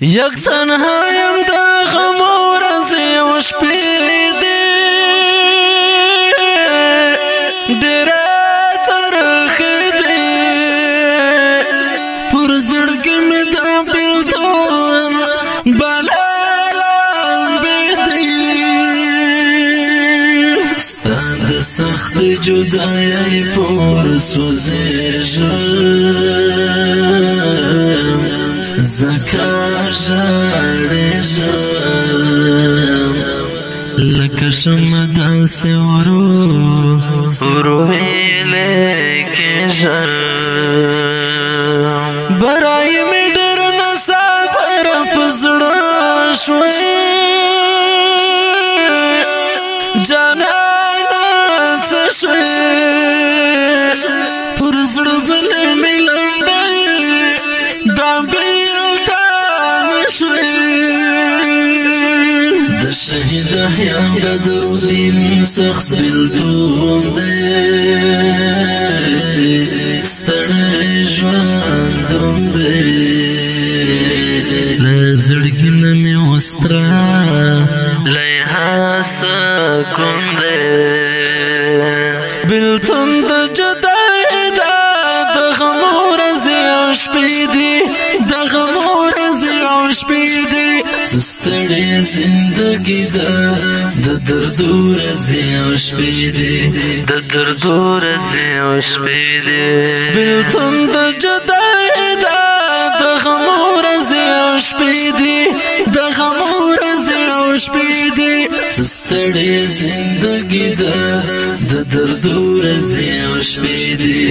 یک تنها یم دا غم و رزی و شپی دی دیره ترخی دی پر زرگی می دا بلدون بلالان بیدی ستند سخت جدایی پر سوزی جم زکا جاڑی جم لکشم داس وروی لیکی جم برائی می در نسا پر پزڑا شوی جانانا سشوی پر زڑزل می لنبی دابی د شهید احیان بدرالدین سخت بلتون دی ستړی ژوندون دی له زړګي نه مې وستره له یې سکون دی بلتون د جدایۍ ده د غم ورځې او شپې دي د غم سستړې زندګي ده د درد ورځې او شپې دي د درد ورځې او شپې دي بلتون د جدایۍ ده د غم ورځې او شپې دي د غم ورځې او شپې دي سستړې زندګي ده د درد ورځې او شپې دي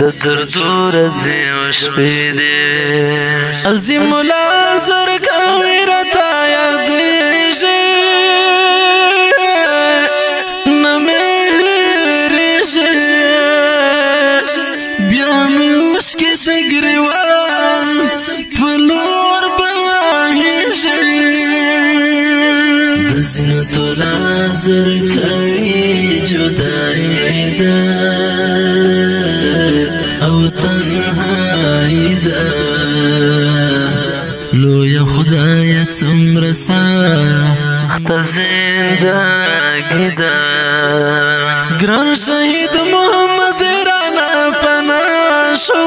د درد ورځې او شپې دي عظیم العذر کوي راته زینو تو لازر کئی جدائی دا او تنہائی دا لویا خدایت سمرسا اخت زندگی دا گران شہید محمد رانا پنا شو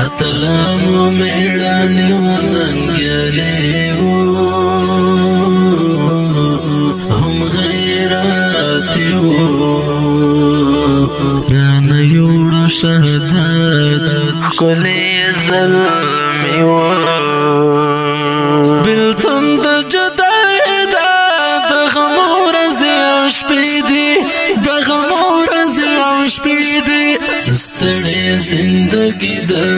اتلامو میڑانی و ننگلی و هم غیراتی و رانا یوڑا شهدات کلی ظلمی و بلتون دا جدائی دا دا غمو رزی عشبی دی دا غمو رزی عشبی دی سستړې زندګي ده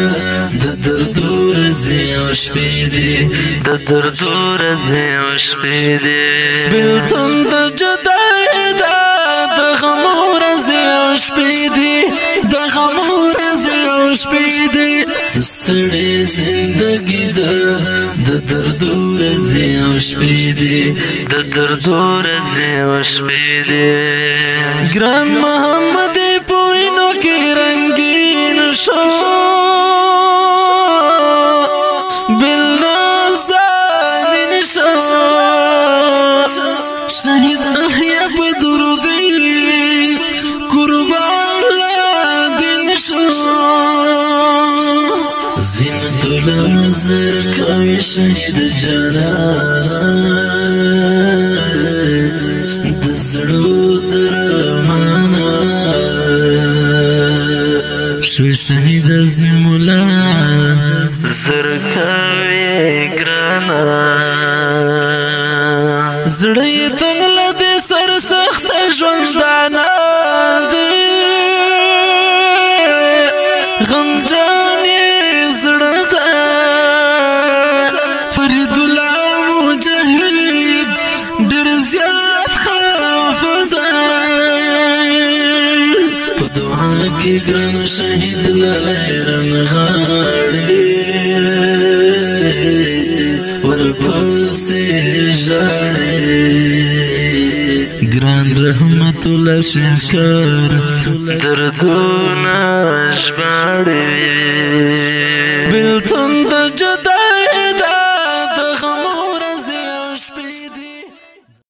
د درد ورځې او شپې دي د درد ورځې او شپې دي بلتون د جدایۍ ده د غم ورځې او شپې دي د غم ورځې او شپې دي سستړې زندګي ده د درد ورځې او شپې دي د درد ورځې او شپې دي ګران محمد رنگین شو بالنازانین شو شهید احیا بدرالدین قربان لدین شو زینت العذر کوي شهید جانان د زړو درمانه شوی شهید از مولا زرکاوی گرانا زڑی تنگل دی سر سخت جوندانا دی غمجانی زڑتا فریدولا مجاہد در زیاد خوافتا پدوها کی گرانا شهید لالای رنغاړي ور پھل سے جڑے گران رحمت اللہ شکر دردو ناش باڑے بلتند جدا